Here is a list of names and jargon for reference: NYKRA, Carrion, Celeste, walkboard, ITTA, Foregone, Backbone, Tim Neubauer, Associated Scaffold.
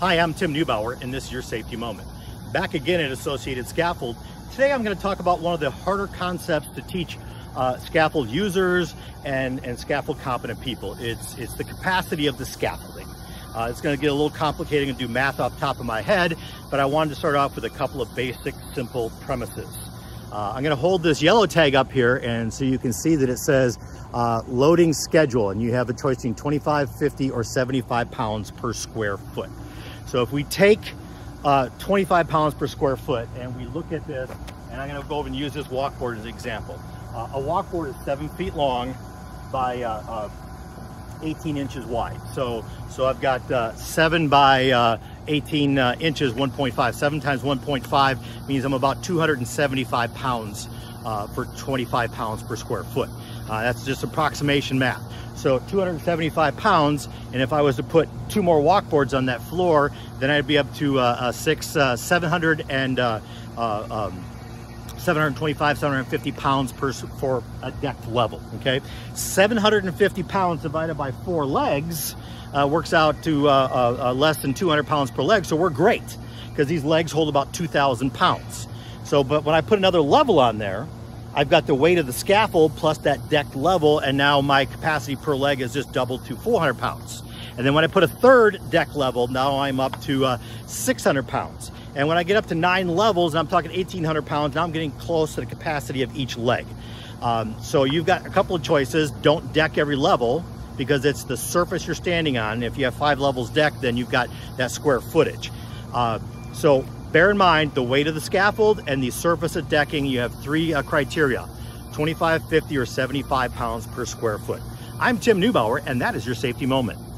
Hi, I'm Tim Neubauer, and this is your Safety Moment. Back again at Associated Scaffold. Today I'm going to talk about one of the harder concepts to teach scaffold users and scaffold competent people. It's the capacity of the scaffolding. It's going to get a little complicated and do math off the top of my head, but I wanted to start off with a couple of basic, simple premises. I'm going to hold this yellow tag up here, and so you can see that it says loading schedule, and you have a choice between 25, 50, or 75 pounds per square foot. So if we take 25 pounds per square foot and we look at this, and I'm going to go over and use this walkboard as an example. A walkboard is 7 feet long by 18 inches wide. So I've got 7 by 18 inches, 1.5. 7 times 1.5 means I'm about 275 pounds for 25 pounds per square foot. That's just approximation math. So 275 pounds, and if I was to put 2 more walkboards on that floor, then I'd be up to 725, 750 pounds for a deck level, okay? 750 pounds divided by 4 legs works out to less than 200 pounds per leg, so we're great, because these legs hold about 2,000 pounds. So, but when I put another level on there, I've got the weight of the scaffold plus that decked level, and now my capacity per leg is just doubled to 400 pounds. And then when I put a third deck level, now I'm up to 600 pounds. And when I get up to 9 levels, and I'm talking 1,800 pounds, now I'm getting close to the capacity of each leg. So you've got a couple of choices. Don't deck every level, because it's the surface you're standing on. If you have 5 levels decked, then you've got that square footage. So bear in mind the weight of the scaffold and the surface of decking. You have 3 criteria: 25, 50, or 75 pounds per square foot. I'm Tim Neubauer, and that is your Safety Moment.